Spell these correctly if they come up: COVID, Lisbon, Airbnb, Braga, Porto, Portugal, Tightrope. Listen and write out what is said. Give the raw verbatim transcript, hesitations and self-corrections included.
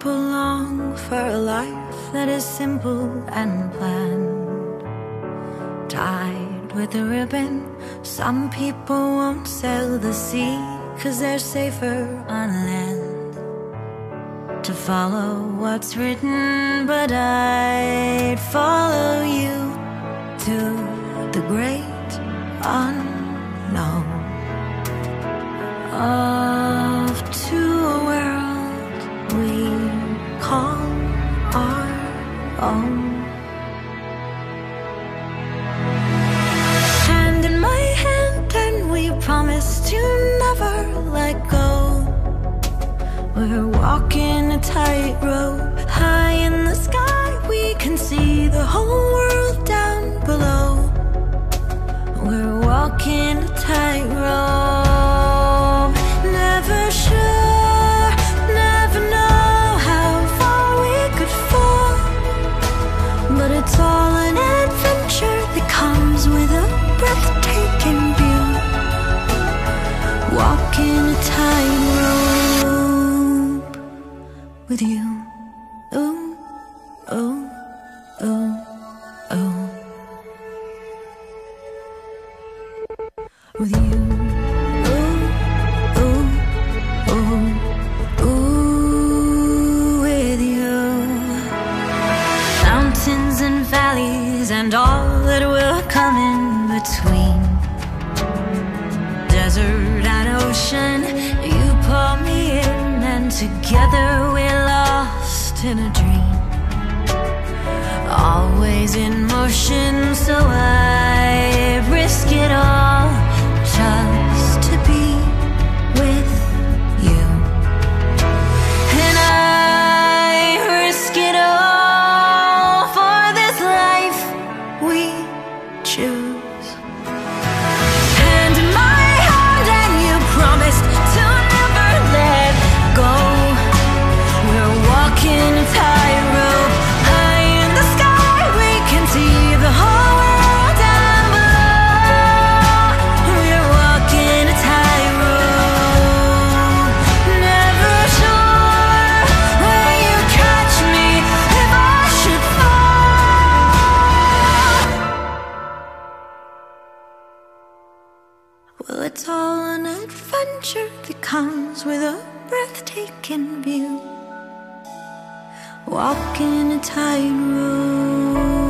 belong for a life that is simple and planned. Tied with a ribbon, some people won't sail the sea, 'cause they're safer on land. To follow what's written, but I'd follow you to the great unknown. Off to a world we call our own. Hand in my hand, and we promise to never let go. We're walking a tightrope. High in the sky, we can see the whole world down below. We're walking a tightrope. Never sure, never know how far we could fall, but it's all an adventure that comes with a breathtaking view. Walking a tightrope with you. Ooh, oh, oh, oh, with you. And all that will come in between, desert and ocean, you pull me in, and together we're lost in a dream. Always in motion, so I risk it all just to be with you. And I risk it all. Well, it's all an adventure that comes with a breathtaking view. Walking a tightrope.